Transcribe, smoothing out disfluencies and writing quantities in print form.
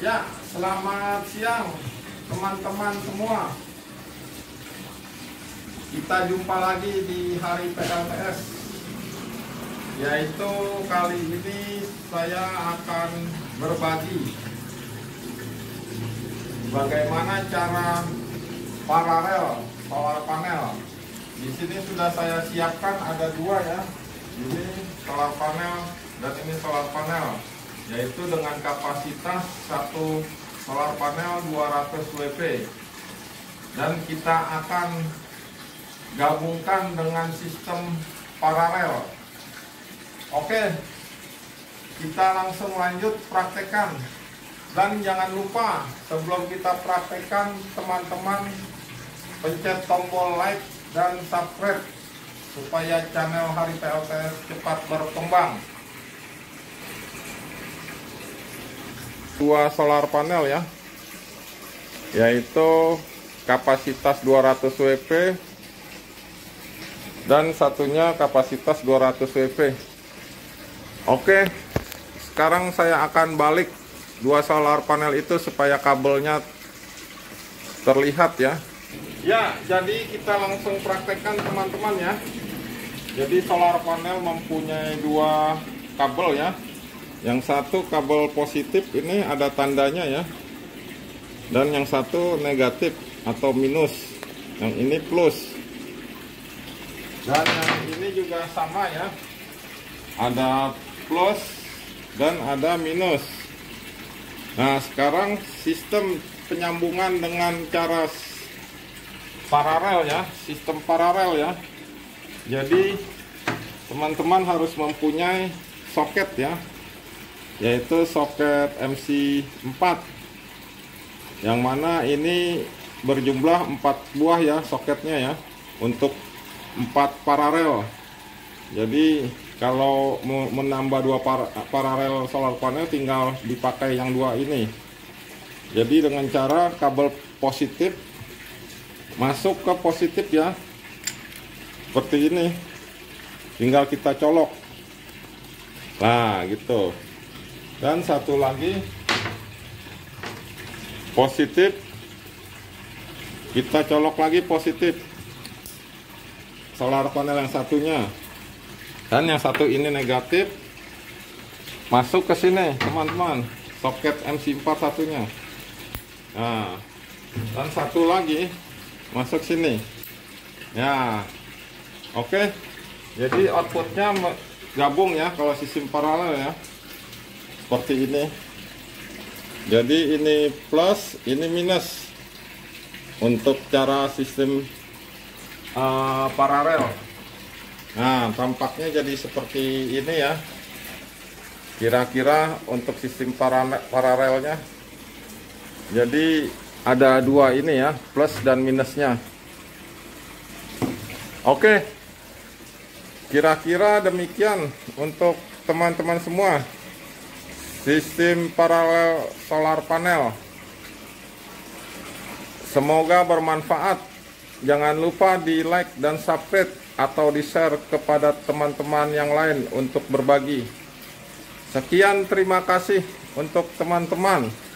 Ya, selamat siang teman-teman semua. Kita jumpa lagi di hari PLTS. Yaitu kali ini saya akan berbagi bagaimana cara paralel solar panel. Di sini sudah saya siapkan ada dua ya. Ini solar panel dan ini solar panel. Yaitu dengan kapasitas satu solar panel 200 WP, dan kita akan gabungkan dengan sistem paralel. Oke, kita langsung lanjut praktekkan. Dan jangan lupa sebelum kita praktekkan, teman-teman pencet tombol like dan subscribe supaya channel Hari PLTS cepat berkembang. Dua solar panel ya, yaitu kapasitas 200 WP dan satunya kapasitas 200 WP. Oke, sekarang saya akan balik dua solar panel itu supaya kabelnya terlihat ya. Ya, jadi kita langsung praktekkan teman-teman ya. Jadi solar panel mempunyai dua kabel ya. Yang satu kabel positif, ini ada tandanya ya. Dan yang satu negatif atau minus. Yang ini plus. Dan yang ini juga sama ya. Ada plus dan ada minus. Nah, sekarang sistem penyambungan dengan cara paralel ya. Sistem paralel ya. Jadi teman-teman harus mempunyai soket ya, yaitu soket MC4, yang mana ini berjumlah 4 buah ya soketnya ya, untuk 4 paralel. Jadi kalau menambah 2 paralel solar panel tinggal dipakai yang 2 ini. Jadi dengan cara kabel positif masuk ke positif ya, seperti ini, tinggal kita colok nah gitu. Dan satu lagi positif, kita colok lagi positif solar panel yang satunya, dan yang satu ini negatif masuk ke sini teman-teman, soket MC4 satunya. Nah, dan satu lagi masuk sini ya. Oke, jadi outputnya gabung ya kalau sistem paralel ya, seperti ini. Jadi ini plus, ini minus untuk cara sistem paralel. Nah, tampaknya jadi seperti ini ya, kira-kira untuk sistem paralelnya. Jadi ada dua ini ya, plus dan minusnya. Oke, kira-kira demikian untuk teman-teman semua sistem paralel solar panel. Semoga bermanfaat. Jangan lupa di like dan subscribe atau di share kepada teman-teman yang lain untuk berbagi. Sekian, terima kasih untuk teman-teman.